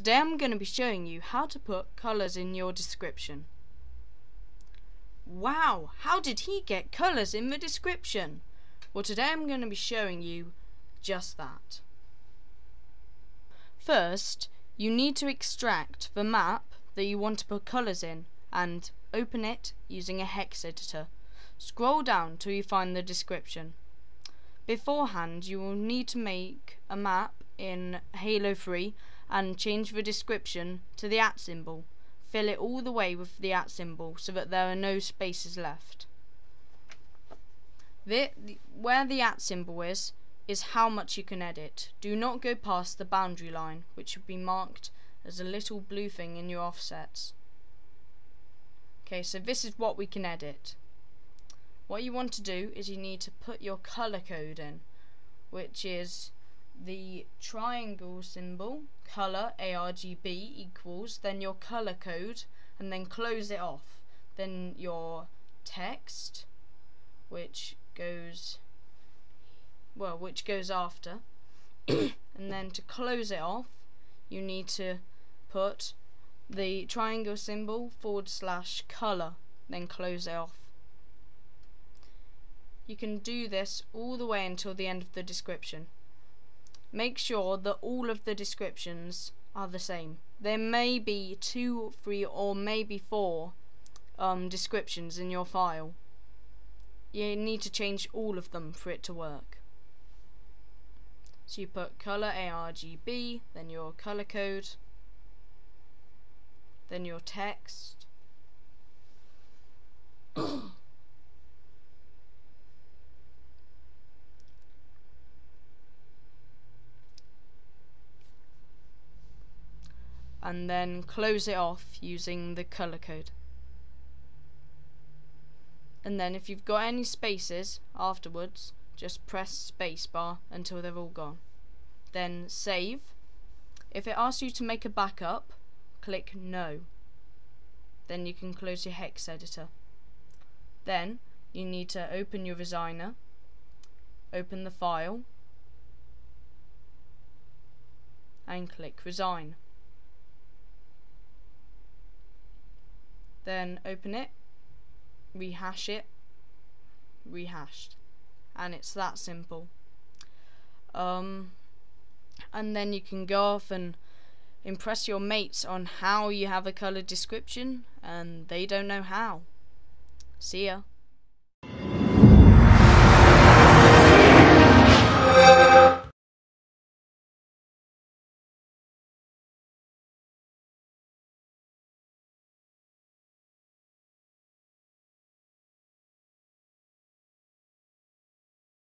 Today I'm going to be showing you how to put colors in your description. Wow, how did he get colors in the description? Well, today I'm going to be showing you just that. First, you need to extract the map that you want to put colors in and open it using a hex editor. Scroll down till you find the description. Beforehand, you will need to make a map in Halo 3 and change the description to the at symbol. Fill it all the way with the at symbol so that there are no spaces left. Where the at symbol is how much you can edit. Do not go past the boundary line, which should be marked as a little blue thing in your offsets. Okay, so this is what we can edit. What you want to do is you need to put your color code in, which is the triangle symbol, color ARGB equals, then your color code, and then close it off. Then your text, which goes after, and then to close it off, you need to put the triangle symbol /color, then close it off. You can do this all the way until the end of the description. Make sure that all of the descriptions are the same. There may be 2, 3, or maybe 4 descriptions in your file. You need to change all of them for it to work. So you put color ARGB, then your color code, then your text, and then close it off using the color code. And then if you've got any spaces afterwards, just press spacebar until they're all gone. Then save. If it asks you to make a backup, click no. Then you can close your hex editor. Then you need to open your designer, open the file, and click resign. Then open it, rehash it, rehashed, and it's that simple. And then you can go off and impress your mates on how you have a coloured description, and they don't know how. See ya.